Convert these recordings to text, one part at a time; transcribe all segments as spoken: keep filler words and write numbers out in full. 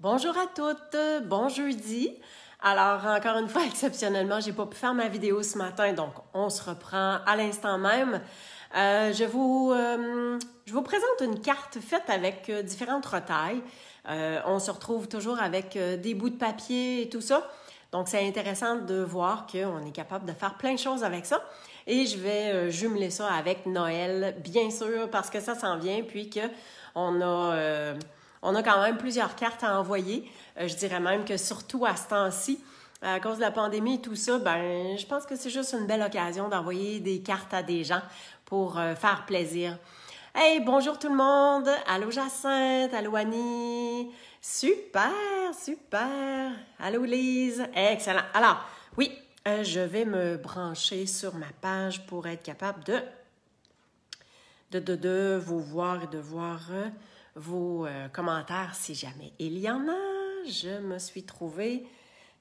Bonjour à toutes, bon jeudi. Alors, encore une fois, exceptionnellement, j'ai pas pu faire ma vidéo ce matin, donc on se reprend à l'instant même. Euh, je, vous, euh, je vous présente une carte faite avec euh, différentes retailles. Euh, on se retrouve toujours avec euh, des bouts de papier et tout ça. Donc, c'est intéressant de voir qu'on est capable de faire plein de choses avec ça. Et je vais euh, jumeler ça avec Noël, bien sûr, parce que ça s'en vient, puis qu'on a... Euh, On a quand même plusieurs cartes à envoyer. Euh, je dirais même que surtout à ce temps-ci, à cause de la pandémie et tout ça, ben, je pense que c'est juste une belle occasion d'envoyer des cartes à des gens pour euh, faire plaisir. Hey, bonjour tout le monde! Allô Jacinthe, allô Annie! Super, super! Allô Lise! Excellent! Alors, oui, euh, je vais me brancher sur ma page pour être capable de, de, de, de vous voir et de voir... Euh, vos euh, commentaires si jamais il y en a. Je me suis trouvée.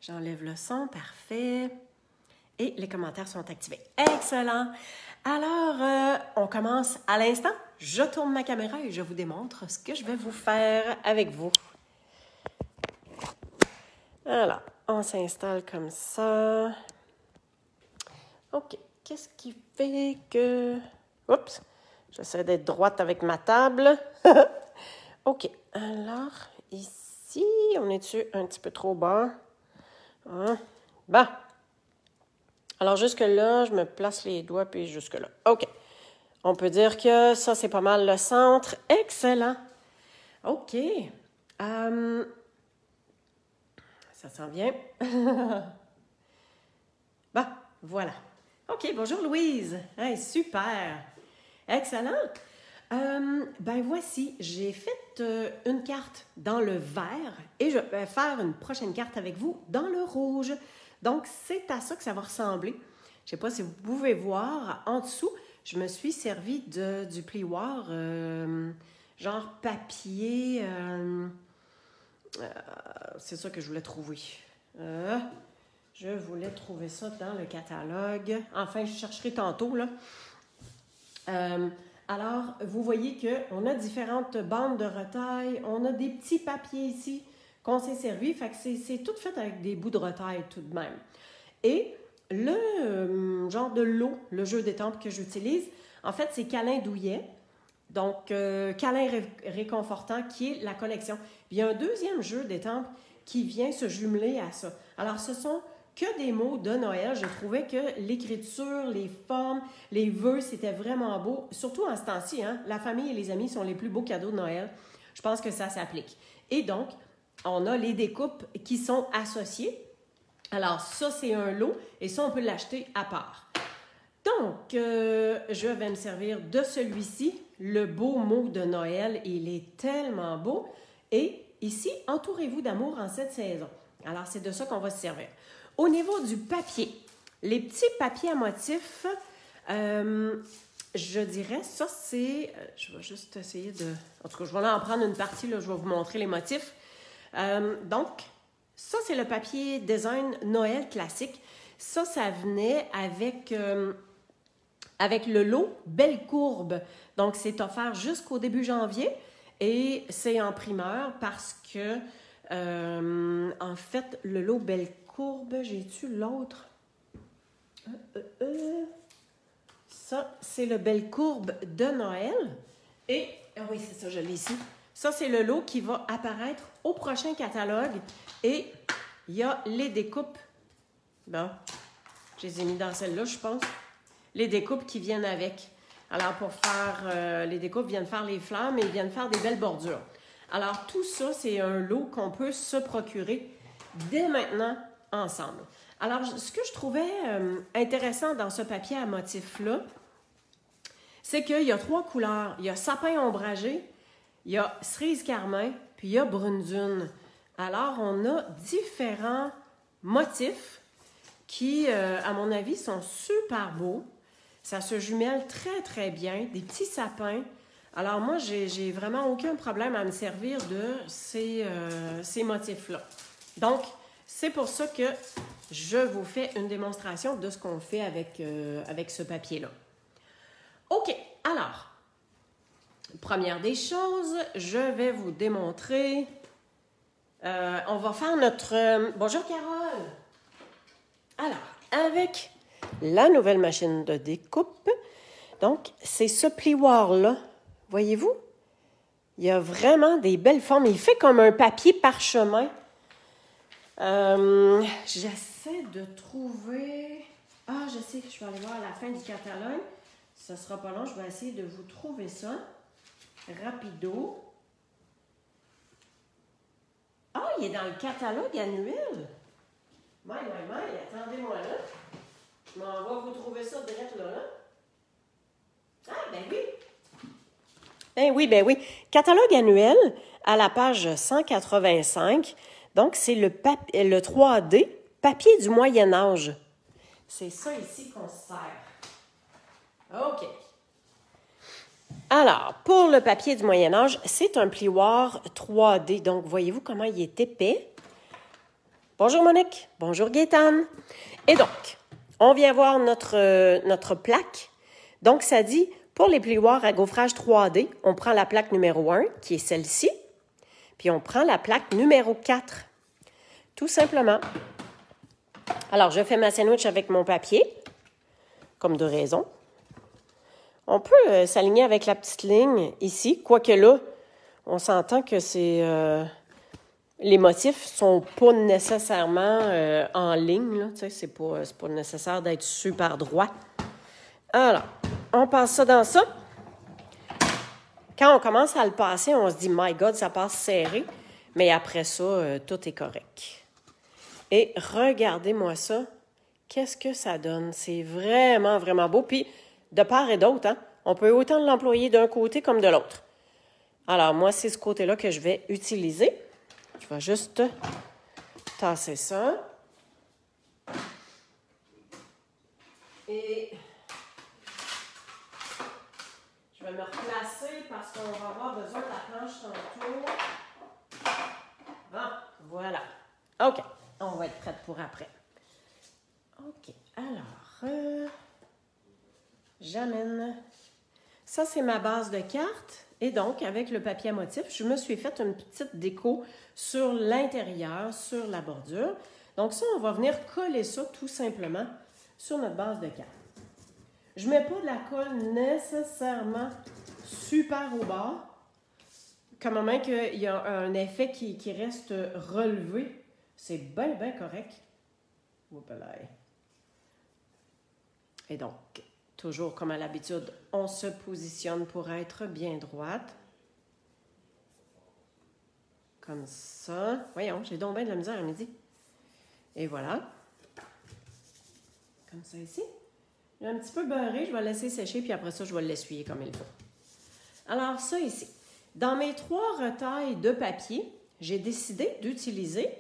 J'enlève le son, parfait. Et les commentaires sont activés. Excellent! Alors, euh, on commence à l'instant. Je tourne ma caméra et je vous démontre ce que je vais vous faire avec vous. Alors, on s'installe comme ça. OK, qu'est-ce qui fait que... Oups! J'essaie d'être droite avec ma table. OK. Alors, ici, on est-tu un petit peu trop bas? Hein? Bon. Alors, jusque-là, je me place les doigts, puis jusque-là. OK. On peut dire que ça, c'est pas mal le centre. Excellent. OK. Um, ça s'en vient. Bon, voilà. OK, bonjour Louise. Hey, super. Excellent. Euh, ben voici, j'ai fait euh, une carte dans le vert et je vais faire une prochaine carte avec vous dans le rouge. Donc, c'est à ça que ça va ressembler. Je ne sais pas si vous pouvez voir, en dessous, je me suis servi de, du plioir euh, genre papier. Euh, euh, c'est ça que je voulais trouver. Euh, je voulais trouver ça dans le catalogue. Enfin, je chercherai tantôt, là. Euh, Alors, vous voyez qu'on a différentes bandes de retailles. On a des petits papiers ici qu'on s'est servi. Fait que c'est tout fait avec des bouts de retailles tout de même. Et le euh, genre de lot, le jeu d'étampe que j'utilise, en fait, c'est Câlins Douillets. Donc, euh, Câlins Ré Réconfortants, qui est la collection. Il y a un deuxième jeu d'étampe qui vient se jumeler à ça. Alors, ce sont... que des mots de Noël. Je trouvais que l'écriture, les formes, les vœux, c'était vraiment beau. Surtout en ce temps-ci, hein? La famille et les amis sont les plus beaux cadeaux de Noël. Je pense que ça s'applique. Et donc, on a les découpes qui sont associées. Alors, ça, c'est un lot et ça, on peut l'acheter à part. Donc, euh, je vais me servir de celui-ci, le beau mot de Noël. Il est tellement beau. Et ici, entourez-vous d'amour en cette saison. Alors, c'est de ça qu'on va se servir. Au niveau du papier, les petits papiers à motifs, euh, je dirais, ça c'est... Je vais juste essayer de... En tout cas, je vais en prendre une partie, là, je vais vous montrer les motifs. Euh, donc, ça c'est le papier design Noël classique. Ça, ça venait avec, euh, avec le lot Belle-Courbe. Donc, c'est offert jusqu'au début janvier et c'est en primeur parce que, euh, en fait, le lot Belle-Courbe, Courbe, j'ai-tu l'autre? Euh, euh, euh. Ça, c'est le Belle-Courbe de Noël. Et, ah oui, c'est ça, je l'ai ici. Ça, c'est le lot qui va apparaître au prochain catalogue. Et il y a les découpes. Bon, je les ai mis dans celle-là, je pense. Les découpes qui viennent avec. Alors, pour faire euh, les découpes, viennent faire les fleurs, mais ils viennent faire des belles bordures. Alors, tout ça, c'est un lot qu'on peut se procurer dès maintenant. Ensemble. Alors, ce que je trouvais euh, intéressant dans ce papier à motif-là, c'est qu'il y a trois couleurs. Il y a sapin ombragé, il y a cerise carmin, puis il y a brune dune. Alors, on a différents motifs qui, euh, à mon avis, sont super beaux. Ça se jumelle très, très bien. Des petits sapins. Alors, moi, j'ai vraiment aucun problème à me servir de ces, euh, ces motifs-là. Donc, c'est pour ça que je vous fais une démonstration de ce qu'on fait avec, euh, avec ce papier-là. OK, alors, première des choses, je vais vous démontrer Euh, on va faire notre... Euh, bonjour, Carole! Alors, avec la nouvelle machine de découpe, donc, c'est ce plioir-là. Voyez-vous? Il y a vraiment des belles formes. Il fait comme un papier parchemin. Euh, J'essaie de trouver... Ah, je sais que je vais aller voir à la fin du catalogue. Ça ne sera pas long. Je vais essayer de vous trouver ça. Rapido. Ah, il est dans le catalogue annuel. My, my, my. Attendez-moi là. Je m'en vais vous trouver ça direct là, là. Ah, ben oui. Ben oui, ben oui. Catalogue annuel à la page cent quatre-vingt-cinq. Donc, c'est le, le trois D, papier du Moyen-Âge. C'est ça ici qu'on se sert. OK. Alors, pour le papier du Moyen-Âge, c'est un plioir trois D. Donc, voyez-vous comment il est épais? Bonjour Monique. Bonjour Gaétane. Et donc, on vient voir notre, euh, notre plaque. Donc, ça dit, pour les plioirs à gaufrage trois D, on prend la plaque numéro un, qui est celle-ci, puis on prend la plaque numéro quatre. Tout simplement. Alors, je fais ma sandwich avec mon papier, comme de raison. On peut euh, s'aligner avec la petite ligne ici, quoique là, on s'entend que c'est euh, les motifs sont pas nécessairement euh, en ligne. Tu sais, c'est pas, pas nécessaire d'être super droit. Alors, on passe ça dans ça. Quand on commence à le passer, on se dit « My God, ça passe serré », mais après ça, euh, tout est correct. Et regardez-moi ça. Qu'est-ce que ça donne? C'est vraiment, vraiment beau. Puis, de part et d'autre, hein, on peut autant l'employer d'un côté comme de l'autre. Alors, moi, c'est ce côté-là que je vais utiliser. Je vais juste tasser ça. Et je vais me replacer parce qu'on va avoir besoin de la planche tantôt. Ah, voilà. OK. On va être prête pour après. OK. Alors, euh, j'amène. Ça, c'est ma base de carte. Et donc, avec le papier à motif, je me suis fait une petite déco sur l'intérieur, sur la bordure. Donc ça, on va venir coller ça tout simplement sur notre base de carte. Je ne mets pas de la colle nécessairement super au bord, quand même qu'il y a un effet qui, qui reste relevé. C'est bien, bien correct. Et donc, toujours comme à l'habitude, on se positionne pour être bien droite. Comme ça. Voyons, j'ai donc bien de la misère à midi. Et voilà. Comme ça ici. J'ai un petit peu beurré, je vais le laisser sécher, puis après ça, je vais l'essuyer comme il faut. Alors, ça ici. Dans mes trois retailles de papier, j'ai décidé d'utiliser...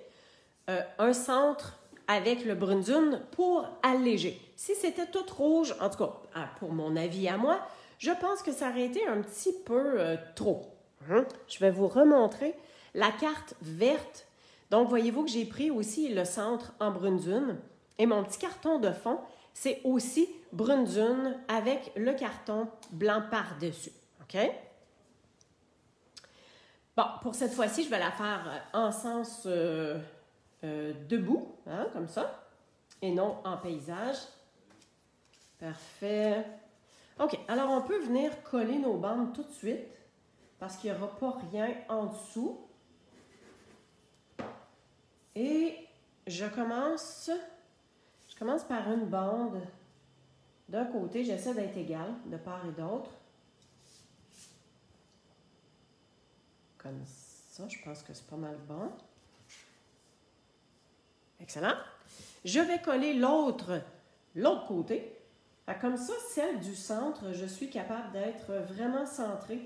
Euh, un centre avec le brunzune pour alléger. Si c'était tout rouge, en tout cas, pour mon avis à moi, je pense que ça aurait été un petit peu euh, trop. Hein? Je vais vous remontrer la carte verte. Donc, voyez-vous que j'ai pris aussi le centre en brunzune. Et mon petit carton de fond, c'est aussi brunzune avec le carton blanc par-dessus. OK? Bon, pour cette fois-ci, je vais la faire en sens... Euh, Euh, debout, hein, comme ça, et non en paysage. Parfait. OK, alors on peut venir coller nos bandes tout de suite, parce qu'il n'y aura pas rien en dessous. Et je commence, je commence par une bande d'un côté, j'essaie d'être égale de part et d'autre. Comme ça, je pense que c'est pas mal bon. Excellent. Je vais coller l'autre, l'autre côté. Comme ça, celle du centre, je suis capable d'être vraiment centrée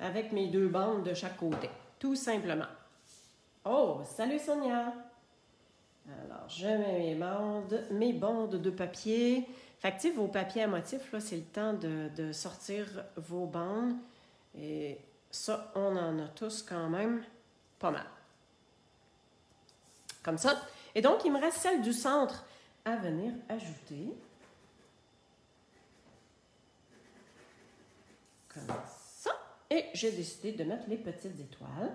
avec mes deux bandes de chaque côté, tout simplement. Oh, salut Sonia! Alors, je mets mes bandes, mes bandes de papier. Fait que, tu sais, vos papiers à motifs, là, c'est le temps de, de sortir vos bandes. Et ça, on en a tous quand même pas mal. Comme ça. Et donc, il me reste celle du centre à venir ajouter. Comme ça. Et j'ai décidé de mettre les petites étoiles.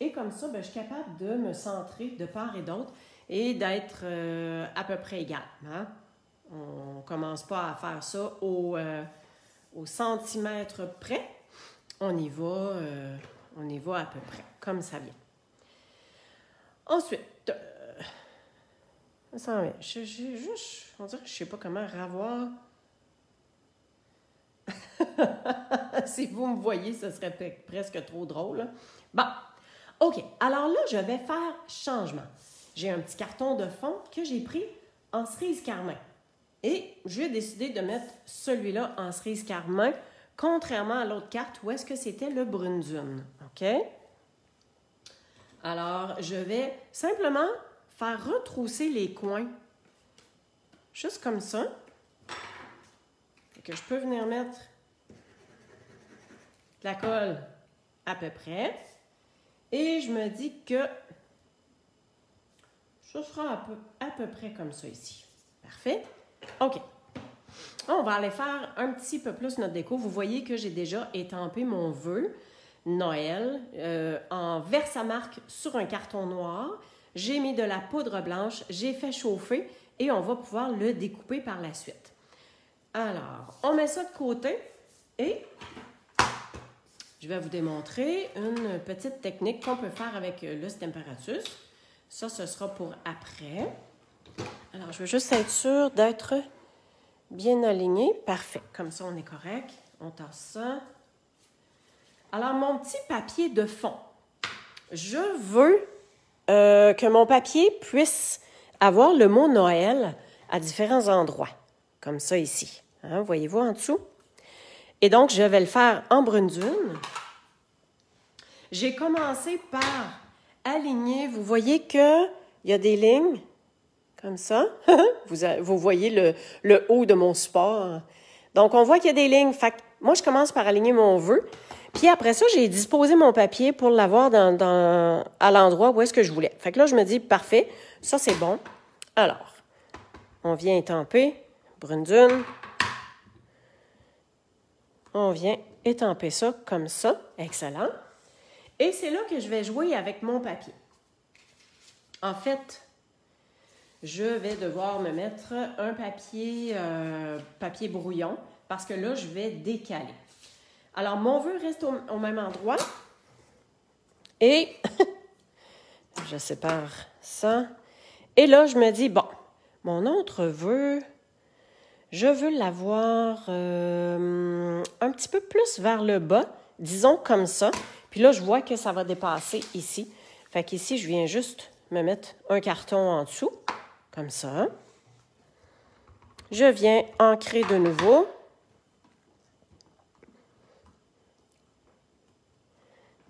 Et comme ça, ben, je suis capable de me centrer de part et d'autre et d'être euh, à peu près égale. Hein? On ne commence pas à faire ça au, euh, au centimètre près. On y va, euh, on y va à peu près, comme ça vient. Ensuite, euh, je, je, je, on dirait que je ne sais pas comment ravoir. Si vous me voyez, ce serait pre- presque trop drôle. Bon, OK. Alors là, je vais faire changement. J'ai un petit carton de fonte que j'ai pris en cerise carmin. Et j'ai décidé de mettre celui-là en cerise carmin, contrairement à l'autre carte où est-ce que c'était le brune dune. OK? Alors, je vais simplement faire retrousser les coins. Juste comme ça. Que je peux venir mettre de la colle à peu près. Et je me dis que ce sera à peu, à peu près comme ça ici. Parfait. OK. On va aller faire un petit peu plus notre déco. Vous voyez que j'ai déjà étampé mon vœu Noël euh, en Versamark sur un carton noir. J'ai mis de la poudre blanche, j'ai fait chauffer et on va pouvoir le découper par la suite. Alors, on met ça de côté et je vais vous démontrer une petite technique qu'on peut faire avec le Stamparatus. Ça, ce sera pour après. Alors, je veux juste être sûre d'être bien alignée. Parfait. Comme ça, on est correct. On tasse ça. Alors, mon petit papier de fond. Je veux euh, que mon papier puisse avoir le mot Noël à différents endroits. Comme ça ici. Hein, voyez-vous en dessous? Et donc, je vais le faire en brune dune. J'ai commencé par aligner. Vous voyez qu'il y a des lignes comme ça. vous, vous voyez le, le haut de mon support. Donc, on voit qu'il y a des lignes. Fait que moi, je commence par aligner mon vœu. Puis après ça, j'ai disposé mon papier pour l'avoir dans, dans, à l'endroit où est-ce que je voulais. Fait que là, je me dis, parfait, ça, c'est bon. Alors, on vient étamper. Brune dune. On vient étamper ça comme ça. Excellent. Et c'est là que je vais jouer avec mon papier. En fait, je vais devoir me mettre un papier, euh, papier brouillon parce que là, je vais décaler. Alors, mon vœu reste au, au même endroit. Et je sépare ça. Et là, je me dis, bon, mon autre vœu... Je veux l'avoir euh, un petit peu plus vers le bas, disons comme ça. Puis là, je vois que ça va dépasser ici. Fait qu'ici, je viens juste me mettre un carton en dessous, comme ça. Je viens ancrer de nouveau.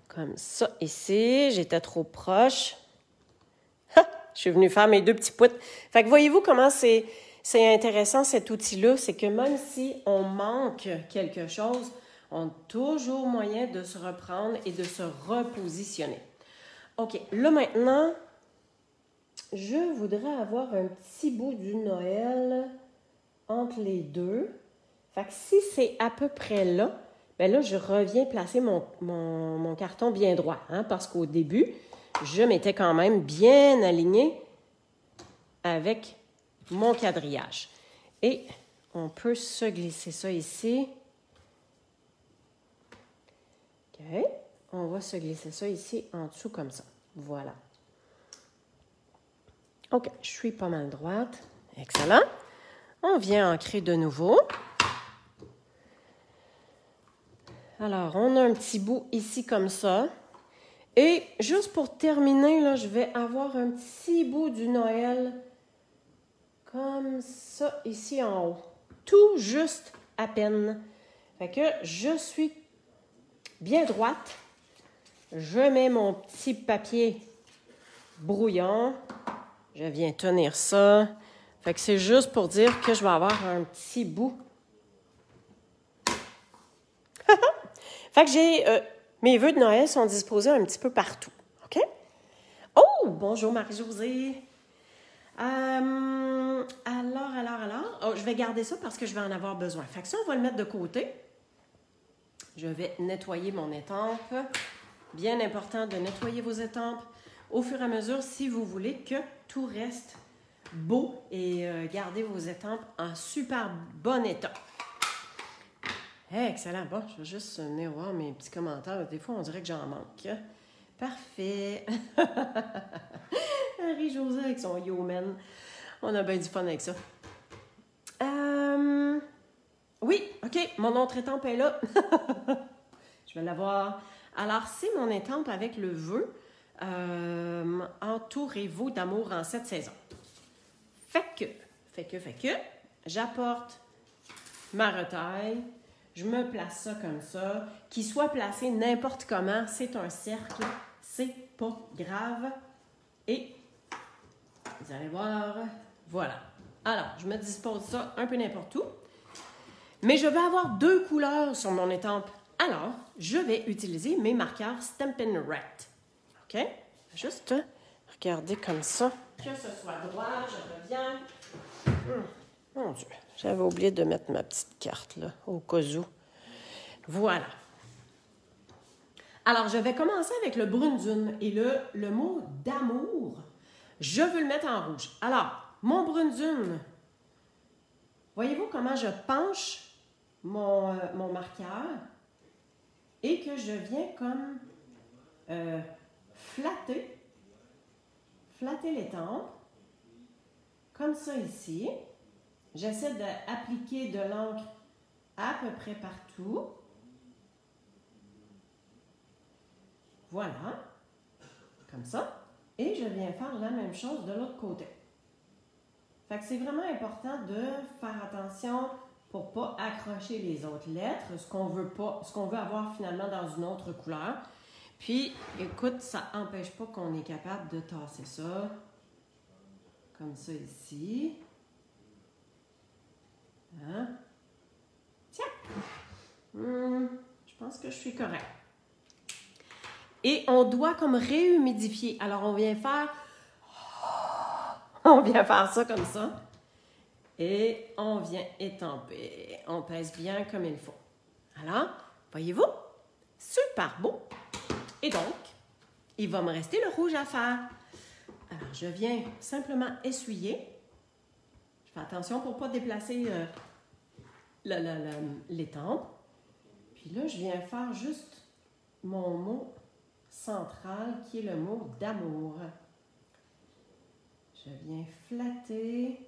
Comme ça, ici. J'étais trop proche. Ha! Je suis venue faire mes deux petits poutres. Fait que voyez-vous comment c'est... C'est intéressant cet outil-là, c'est que même si on manque quelque chose, on a toujours moyen de se reprendre et de se repositionner. OK, là maintenant, je voudrais avoir un petit bout du Noël entre les deux. Fait que si c'est à peu près là, bien là, je reviens placer mon, mon, mon carton bien droit. Hein, parce qu'au début, je m'étais quand même bien alignée avec... mon quadrillage. Et on peut se glisser ça ici. OK. On va se glisser ça ici en dessous comme ça. Voilà. OK. Je suis pas mal droite. Excellent. On vient ancrer de nouveau. Alors, on a un petit bout ici comme ça. Et juste pour terminer, là, je vais avoir un petit bout du Noël... comme ça, ici en haut. Tout juste à peine. Fait que je suis bien droite. Je mets mon petit papier brouillon. Je viens tenir ça. Fait que c'est juste pour dire que je vais avoir un petit bout. Fait que j'ai... Euh, mes vœux de Noël sont disposés un petit peu partout. OK? Oh! Bonjour Marie-Josée! Euh, alors, alors, alors, oh, je vais garder ça parce que je vais en avoir besoin. Fait que ça, on va le mettre de côté. Je vais nettoyer mon étampe. Bien important de nettoyer vos étampes au fur et à mesure si vous voulez que tout reste beau et euh, garder vos étampes en super bon état. Hey, excellent. Bon, je vais juste venir voir mes petits commentaires. Des fois, on dirait que j'en manque. Parfait. Marie-Josée avec son Yomen. On a bien du fun avec ça. Euh... Oui, OK, mon autre étampe est là. Je vais l'avoir. Alors, c'est mon étampe avec le vœu. Euh, Entourez-vous d'amour en cette saison. Fait que, fait que, fait que, j'apporte ma retaille. Je me place ça comme ça. Qu'il soit placé n'importe comment, c'est un cercle. C'est pas grave. Et vous allez voir, voilà. Alors, je me dispose ça un peu n'importe où. Mais je vais avoir deux couleurs sur mon étampe. Alors, je vais utiliser mes marqueurs Stampin' Write. OK? Juste regarder comme ça. Que ce soit droit, je reviens. Hum, mon Dieu, j'avais oublié de mettre ma petite carte, là, au cas où. Voilà. Alors, je vais commencer avec le brune dune et le, le mot d'amour. Je veux le mettre en rouge. Alors, mon brune dune, voyez-vous comment je penche mon, euh, mon marqueur et que je viens comme euh, flatter, flatter l'étampe, comme ça ici. J'essaie d'appliquer de l'encre à peu près partout. Voilà, comme ça. Et je viens faire la même chose de l'autre côté. Fait que c'est vraiment important de faire attention pour ne pas accrocher les autres lettres, ce qu'on veut pas, ce qu'on veut avoir finalement dans une autre couleur. Puis, écoute, ça n'empêche pas qu'on est capable de tasser ça. Comme ça ici. Hein? Tiens! Hum, je pense que je suis correcte. Et on doit comme réhumidifier. Alors, on vient faire... On vient faire ça comme ça. Et on vient étamper. On pèse bien comme il faut. Alors, voyez-vous? Super beau. Et donc, il va me rester le rouge à faire. Alors, je viens simplement essuyer. Je fais attention pour ne pas déplacer euh, l'étampe. Puis là, je viens faire juste mon mot central qui est le mot d'amour. Je viens flatter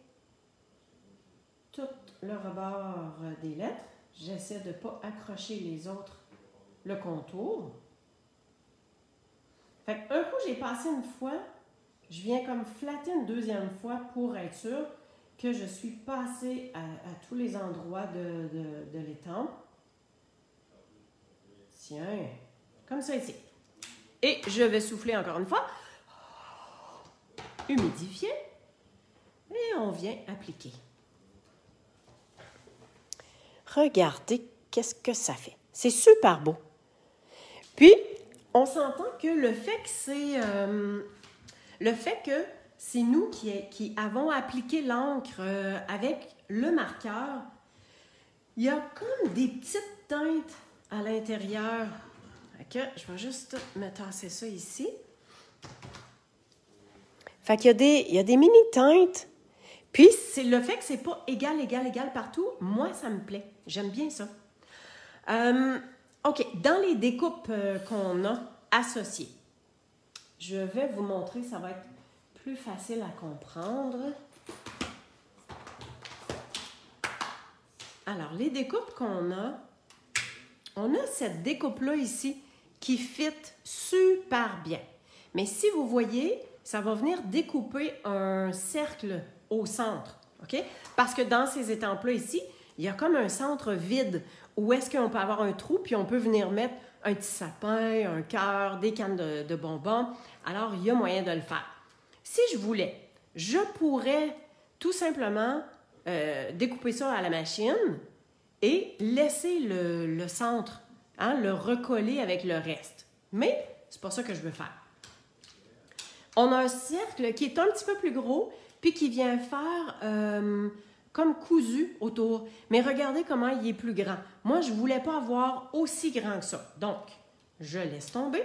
tout le rebord des lettres. J'essaie de ne pas accrocher les autres, le contour. Fait qu'un coup, j'ai passé une fois, je viens comme flatter une deuxième fois pour être sûre que je suis passée à, à tous les endroits de, de, de l'étampe. Tiens, comme ça ici. Et je vais souffler encore une fois. Humidifier. Et on vient appliquer. Regardez qu'est-ce que ça fait. C'est super beau. Puis, on s'entend que le fait que c'est... Euh, le fait que c'est nous qui, qui avons appliqué l'encre euh, avec le marqueur, il y a comme des petites teintes à l'intérieur. Okay, je vais juste me tasser ça ici. Fait qu'il y a des, il y a des mini-teintes. Puis, c'est le fait que c'est pas égal, égal, égal partout, moi, ça me plaît. J'aime bien ça. Euh, OK, dans les découpes euh, qu'on a associées, je vais vous montrer, ça va être plus facile à comprendre. Alors, les découpes qu'on a, on a cette découpe-là ici qui fit super bien. Mais si vous voyez... ça va venir découper un cercle au centre, OK? Parce que dans ces étampes-là ici, il y a comme un centre vide où est-ce qu'on peut avoir un trou, puis on peut venir mettre un petit sapin, un cœur, des cannes de, de bonbons. Alors, il y a moyen de le faire. Si je voulais, je pourrais tout simplement euh, découper ça à la machine et laisser le, le centre, hein, le recoller avec le reste. Mais c'est pas ça que je veux faire. On a un cercle qui est un petit peu plus gros, puis qui vient faire euh, comme cousu autour. Mais regardez comment il est plus grand. Moi, je ne voulais pas avoir aussi grand que ça. Donc, je laisse tomber.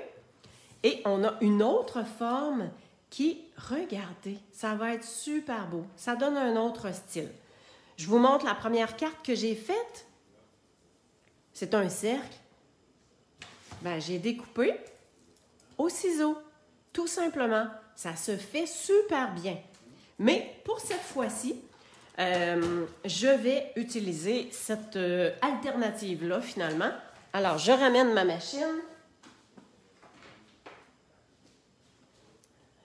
Et on a une autre forme qui, regardez, ça va être super beau. Ça donne un autre style. Je vous montre la première carte que j'ai faite. C'est un cercle. Ben, j'ai découpé au ciseau, tout simplement. Ça se fait super bien. Mais pour cette fois-ci, euh, je vais utiliser cette euh, alternative-là, finalement. Alors, je ramène ma machine.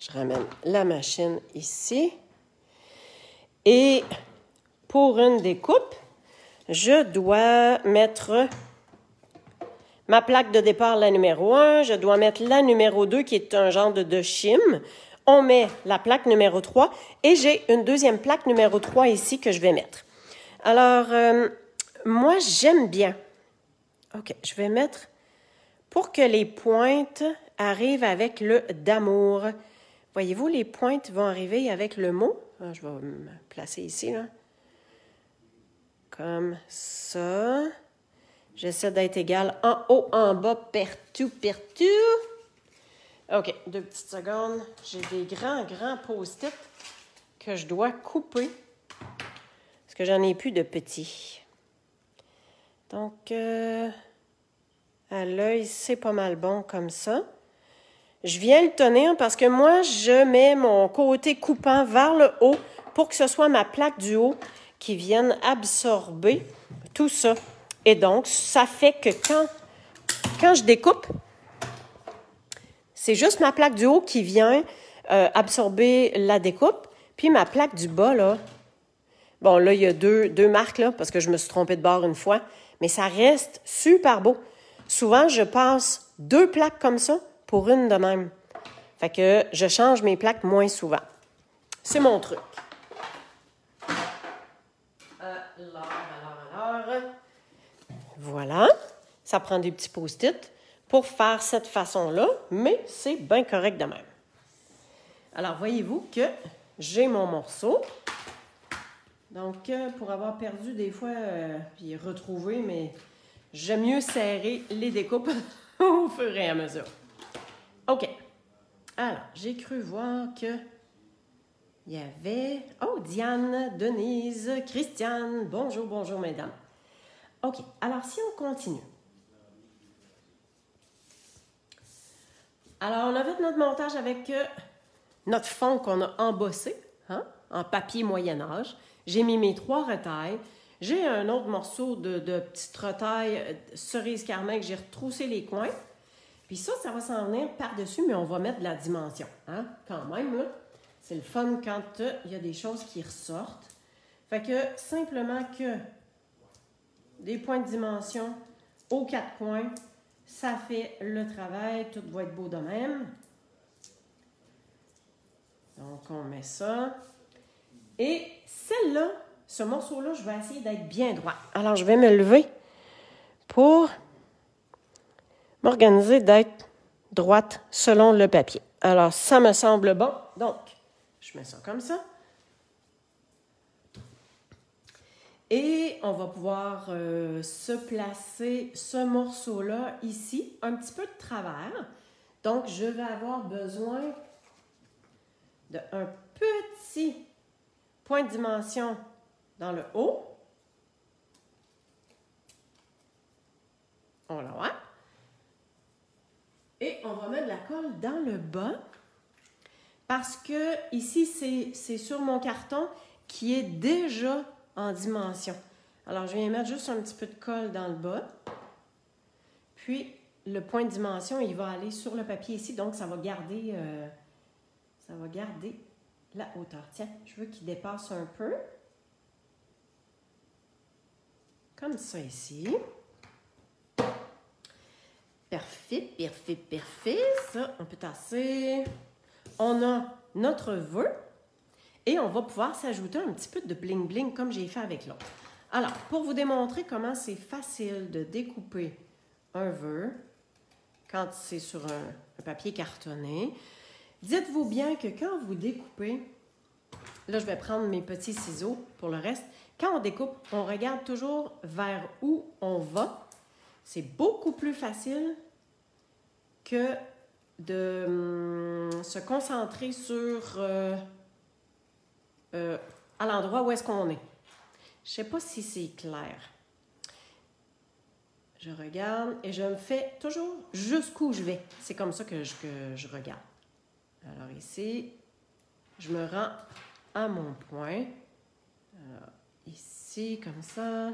Je ramène la machine ici. Et pour une découpe, je dois mettre ma plaque de départ, la numéro un. Je dois mettre la numéro deux, qui est un genre de, de chime. On met la plaque numéro trois. Et j'ai une deuxième plaque numéro trois ici que je vais mettre. Alors, euh, moi, j'aime bien. OK, je vais mettre pour que les pointes arrivent avec le d'amour. Voyez-vous, les pointes vont arriver avec le mot. Alors, je vais me placer ici, là. Comme ça. J'essaie d'être égale en haut, en bas, partout, partout. OK, deux petites secondes. J'ai des grands, grands post-it que je dois couper parce que j'en ai plus de petits. Donc, euh, à l'œil, c'est pas mal bon comme ça. Je viens le tenir parce que moi, je mets mon côté coupant vers le haut pour que ce soit ma plaque du haut qui vienne absorber tout ça. Et donc, ça fait que quand, quand je découpe, c'est juste ma plaque du haut qui vient euh, absorber la découpe. Puis ma plaque du bas, là, bon, là, il y a deux, deux marques, là, parce que je me suis trompée de bord une fois. Mais ça reste super beau. Souvent, je passe deux plaques comme ça pour une de même. Fait que je change mes plaques moins souvent. C'est mon truc. Alors, alors, alors... Voilà, ça prend des petits post-it pour faire cette façon-là, mais c'est bien correct de même. Alors, voyez-vous que j'ai mon morceau. Donc, pour avoir perdu des fois, euh, puis retrouvé, mais j'aime mieux serrer les découpes au fur et à mesure. OK. Alors, j'ai cru voir que il y avait... Oh, Diane, Denise, Christiane. Bonjour, bonjour, mesdames. OK, alors si on continue. Alors, on a fait notre montage avec euh, notre fond qu'on a embossé, hein, en papier Moyen-Âge. J'ai mis mes trois retailles. J'ai un autre morceau de, de petite retaille cerise carmin que j'ai retroussé les coins. Puis ça, ça va s'en venir par-dessus, mais on va mettre de la dimension, hein, quand même, là. C'est le fun quand il euh, y a des choses qui ressortent. Fait que, simplement que... des points de dimension aux quatre coins. Ça fait le travail. Tout va être beau de même. Donc, on met ça. Et celle-là, ce morceau-là, je vais essayer d'être bien droit. Alors, je vais me lever pour m'organiser d'être droite selon le papier. Alors, ça me semble bon. Donc, je mets ça comme ça. Et on va pouvoir euh, se placer ce morceau-là ici, un petit peu de travers. Donc, je vais avoir besoin d'un petit point de dimension dans le haut. On l'a. Hein? Et on va mettre de la colle dans le bas parce que ici, c'est sur mon carton qui est déjà... en dimension. Alors, je viens mettre juste un petit peu de colle dans le bas. Puis, le point de dimension, il va aller sur le papier ici. Donc, ça va garder, euh, ça va garder la hauteur. Tiens, je veux qu'il dépasse un peu. Comme ça ici. Parfait, parfait, parfait. Ça, on peut tasser. On a notre vœu. Et on va pouvoir s'ajouter un petit peu de bling-bling comme j'ai fait avec l'autre. Alors, pour vous démontrer comment c'est facile de découper un vœu quand c'est sur un, un papier cartonné, dites-vous bien que quand vous découpez, là je vais prendre mes petits ciseaux pour le reste, quand on découpe, on regarde toujours vers où on va. C'est beaucoup plus facile que de hum, se concentrer sur euh, euh, à l'endroit où est-ce qu'on est. Je sais pas si c'est clair. Je regarde et je me fais toujours jusqu'où je vais. C'est comme ça que je, que je regarde. Alors ici, je me rends à mon point. Alors ici, comme ça.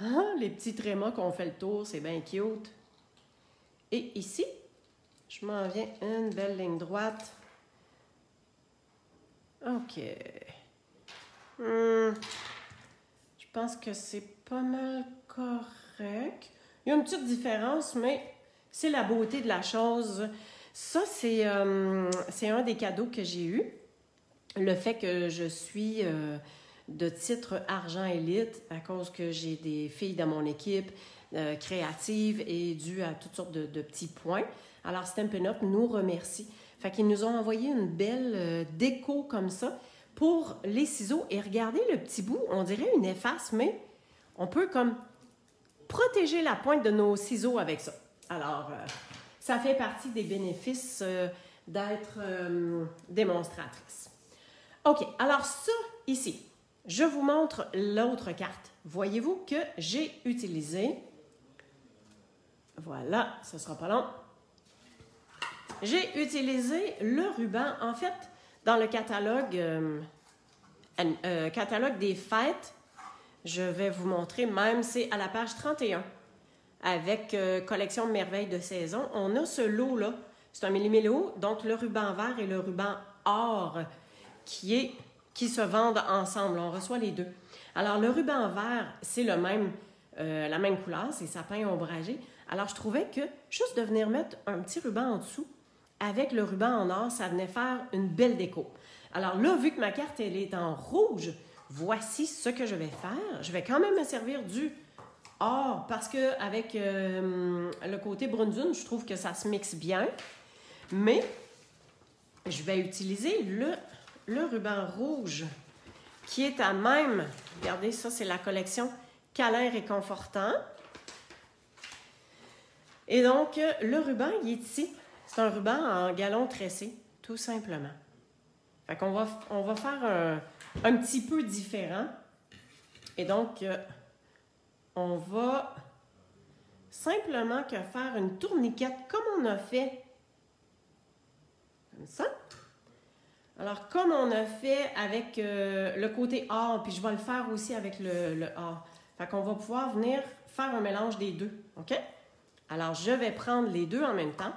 Ah, les petits trémas qu'on fait le tour, c'est bien cute. Et ici, je m'en viens une belle ligne droite. OK. Hum, je pense que c'est pas mal correct. Il y a une petite différence, mais c'est la beauté de la chose. Ça, c'est euh, c'est un des cadeaux que j'ai eu. Le fait que je suis... Euh, de titre argent élite à cause que j'ai des filles dans mon équipe euh, créatives et dues à toutes sortes de, de petits points. Alors Stampin' Up! Nous remercie. Fait qu'ils nous ont envoyé une belle euh, déco comme ça pour les ciseaux. Et regardez le petit bout, on dirait une efface, mais on peut comme protéger la pointe de nos ciseaux avec ça. Alors, euh, ça fait partie des bénéfices euh, d'être euh, démonstratrice. OK, alors ça ici. Je vous montre l'autre carte. Voyez-vous que j'ai utilisé. Voilà, ce ne sera pas long. J'ai utilisé le ruban. En fait, dans le catalogue, euh, euh, catalogue des fêtes, je vais vous montrer, même c'est à la page trente et un, avec euh, collection merveilles de saison. On a ce lot-là. C'est un millimélo, donc le ruban vert et le ruban or qui est... qui se vendent ensemble. On reçoit les deux. Alors, le ruban vert, c'est le même, euh, la même couleur, c'est sapin ombragé. Alors, je trouvais que juste de venir mettre un petit ruban en dessous avec le ruban en or, ça venait faire une belle déco. Alors là, vu que ma carte, elle est en rouge, voici ce que je vais faire. Je vais quand même me servir du or parce qu'avec euh, le côté brune dune, je trouve que ça se mixe bien. Mais je vais utiliser le... le ruban rouge qui est à même, regardez ça, c'est la collection Câlins Réconfortants. Et donc, le ruban, il est ici. C'est un ruban en galon tressé, tout simplement. Fait qu'on va, on va faire un, un petit peu différent. Et donc, on va simplement que faire une tourniquette comme on a fait. Comme ça. Alors, comme on a fait avec euh, le côté or, puis je vais le faire aussi avec le, le or. Fait qu'on va pouvoir venir faire un mélange des deux, OK? Alors, je vais prendre les deux en même temps.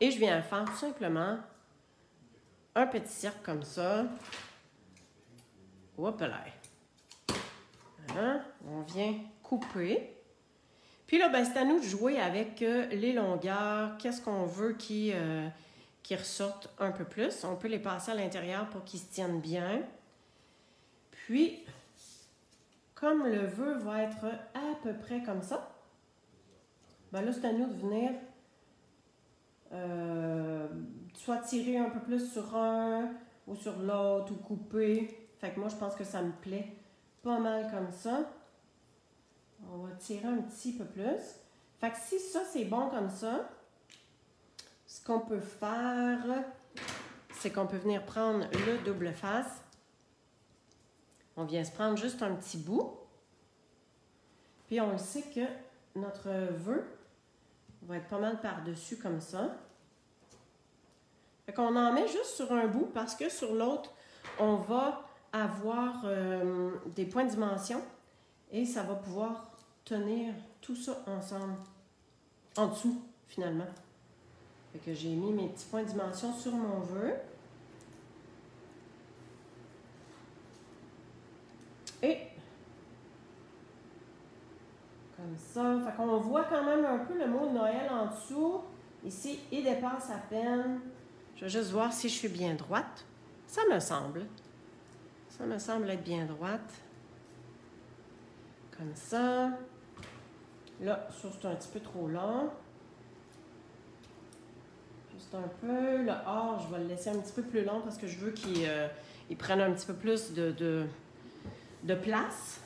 Et je viens faire tout simplement un petit cercle comme ça. Hop là! Hein? On vient couper. Puis là, ben, c'est à nous de jouer avec euh, les longueurs. Qu'est-ce qu'on veut qui... Euh, qui ressortent un peu plus. On peut les passer à l'intérieur pour qu'ils se tiennent bien. Puis, comme le vœu va être à peu près comme ça, ben là, c'est à nous de venir euh, soit tirer un peu plus sur un ou sur l'autre ou couper. Fait que moi, je pense que ça me plaît pas mal comme ça. On va tirer un petit peu plus. Fait que si ça, c'est bon comme ça, ce qu'on peut faire, c'est qu'on peut venir prendre le double face. On vient se prendre juste un petit bout. Puis on le sait que notre vœu va être pas mal par-dessus comme ça. Fait qu'on en met juste sur un bout parce que sur l'autre, on va avoir euh, des points de dimension et ça va pouvoir tenir tout ça ensemble, en dessous finalement. Fait que j'ai mis mes petits points de dimension sur mon vœu. Et comme ça, fait qu'on voit quand même un peu le mot Noël en dessous. Ici, il dépasse à peine. Je vais juste voir si je suis bien droite. Ça me semble. Ça me semble être bien droite. Comme ça. Là, ça c'est un petit peu trop long. C'est un peu le or, je vais le laisser un petit peu plus long parce que je veux qu'il euh, il prenne un petit peu plus de, de, de place.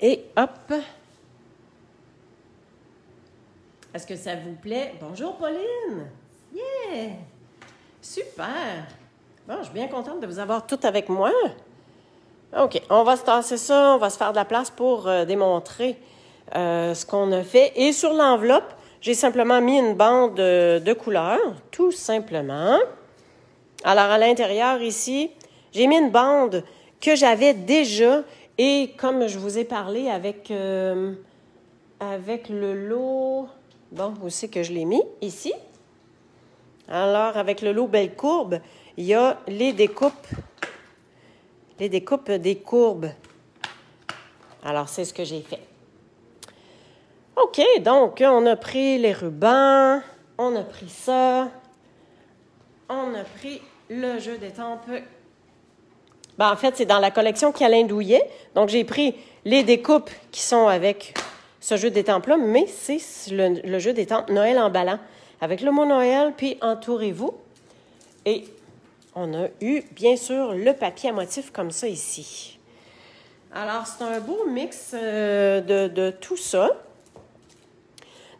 Et hop! Est-ce que ça vous plaît? Bonjour, Pauline! Yeah! Super! Bon, je suis bien contente de vous avoir toutes avec moi. OK, on va se tasser ça, on va se faire de la place pour euh, démontrer euh, ce qu'on a fait. Et sur l'enveloppe, j'ai simplement mis une bande euh, de couleurs, tout simplement. Alors, à l'intérieur, ici, j'ai mis une bande que j'avais déjà et comme je vous ai parlé avec, euh, avec le lot... Bon, vous savez que je l'ai mis ici. Alors, avec le lot Belle-Courbe, il y a les découpes, les découpes des courbes. Alors, c'est ce que j'ai fait. OK, donc, on a pris les rubans, on a pris ça, on a pris le jeu d'étampes. Ben, en fait, c'est dans la collection Câlins Douillets. Donc, j'ai pris les découpes qui sont avec ce jeu d'étampes-là, mais c'est le, le jeu d'étampes Noël Emballant. Avec le mot Noël, puis entourez-vous. Et on a eu, bien sûr, le papier à motif comme ça ici. Alors, c'est un beau mix euh, de, de tout ça.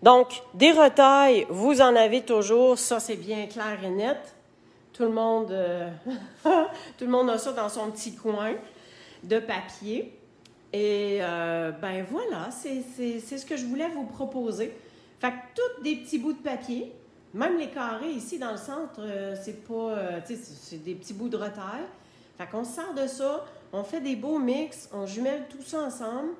Donc, des retailles, vous en avez toujours. Ça, c'est bien clair et net. Tout le monde, euh, tout le monde a ça dans son petit coin de papier. Et, euh, ben voilà, c'est ce que je voulais vous proposer. Fait que tous des petits bouts de papier, même les carrés ici dans le centre, euh, c'est pas, euh, tu sais, c'est des petits bouts de retail. Fait qu'on se sert de ça, on fait des beaux mix, on jumelle tout ça ensemble.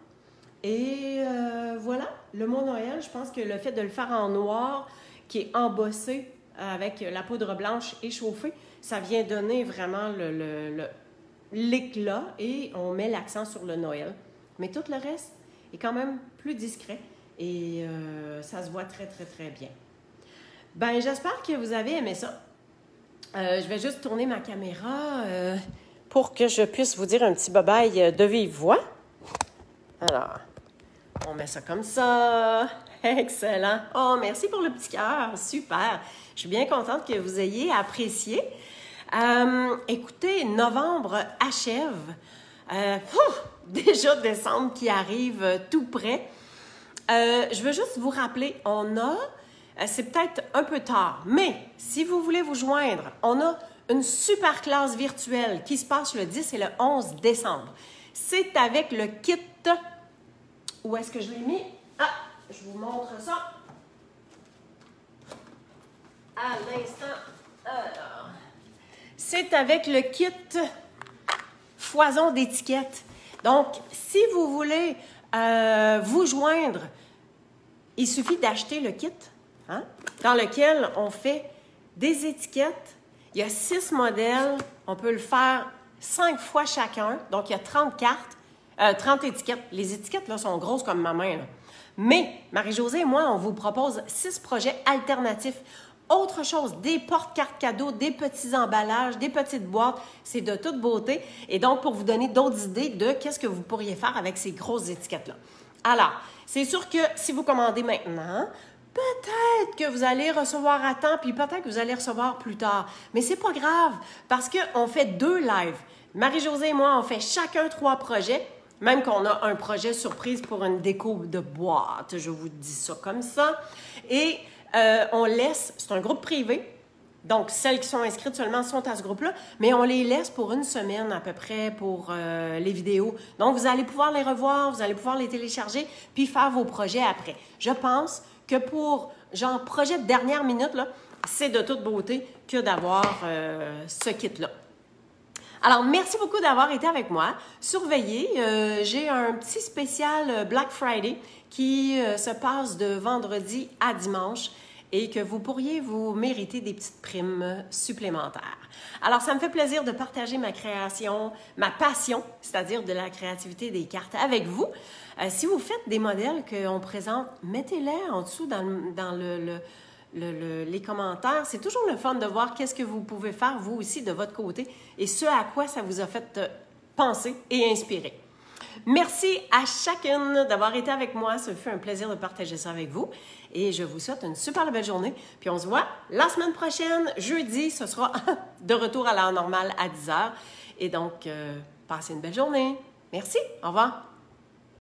Et euh, voilà, le mot Noël, je pense que le fait de le faire en noir, qui est embossé avec la poudre blanche échauffée, ça vient donner vraiment le, le, le, l'éclat et on met l'accent sur le Noël. Mais tout le reste est quand même plus discret. Et euh, ça se voit très, très, très bien. Ben, j'espère que vous avez aimé ça. Euh, je vais juste tourner ma caméra euh, pour que je puisse vous dire un petit bye-bye de vive voix. Alors, on met ça comme ça. Excellent. Oh, merci pour le petit cœur. Super. Je suis bien contente que vous ayez apprécié. Euh, écoutez, novembre achève. Euh, ouf, déjà décembre qui arrive tout près. Euh, je veux juste vous rappeler, on a, euh, c'est peut-être un peu tard, mais si vous voulez vous joindre, on a une super classe virtuelle qui se passe le dix et le onze décembre. C'est avec le kit, où est-ce que je l'ai mis? Ah, je vous montre ça à l'instant. Alors, c'est avec le kit foison d'étiquettes. Donc, si vous voulez... Euh, vous joindre, il suffit d'acheter le kit, hein, dans lequel on fait des étiquettes. Il y a six modèles, on peut le faire cinq fois chacun, donc il y a trente cartes, euh, trente étiquettes. Les étiquettes là, sont grosses comme ma main, là. Mais Marie-Josée et moi, on vous propose six projets alternatifs. Autre chose, des porte-cartes cadeaux, des petits emballages, des petites boîtes, c'est de toute beauté. Et donc, pour vous donner d'autres idées de qu'est-ce que vous pourriez faire avec ces grosses étiquettes-là. Alors, c'est sûr que si vous commandez maintenant, peut-être que vous allez recevoir à temps, puis peut-être que vous allez recevoir plus tard. Mais c'est pas grave, parce qu'on fait deux lives. Marie-Josée et moi, on fait chacun trois projets, même qu'on a un projet surprise pour une déco de boîte, je vous dis ça comme ça. Et... Euh, on laisse, c'est un groupe privé, donc celles qui sont inscrites seulement sont à ce groupe-là, mais on les laisse pour une semaine à peu près pour euh, les vidéos. Donc, vous allez pouvoir les revoir, vous allez pouvoir les télécharger, puis faire vos projets après. Je pense que pour, genre, projet de dernière minute, c'est de toute beauté que d'avoir euh, ce kit-là. Alors, merci beaucoup d'avoir été avec moi. Surveillez, euh, j'ai un petit spécial Black Friday qui euh, se passe de vendredi à dimanche et que vous pourriez vous mériter des petites primes supplémentaires. Alors, ça me fait plaisir de partager ma création, ma passion, c'est-à-dire de la créativité des cartes avec vous. Euh, si vous faites des modèles qu'on présente, mettez-les en dessous dans, dans le... le Le, le, les commentaires. C'est toujours le fun de voir qu'est-ce que vous pouvez faire, vous aussi, de votre côté, et ce à quoi ça vous a fait penser et inspirer. Merci à chacune d'avoir été avec moi. Ce fut un plaisir de partager ça avec vous. Et je vous souhaite une super belle journée. Puis on se voit la semaine prochaine, jeudi. Ce sera de retour à l'heure normale à dix heures. Et donc, euh, passez une belle journée. Merci. Au revoir.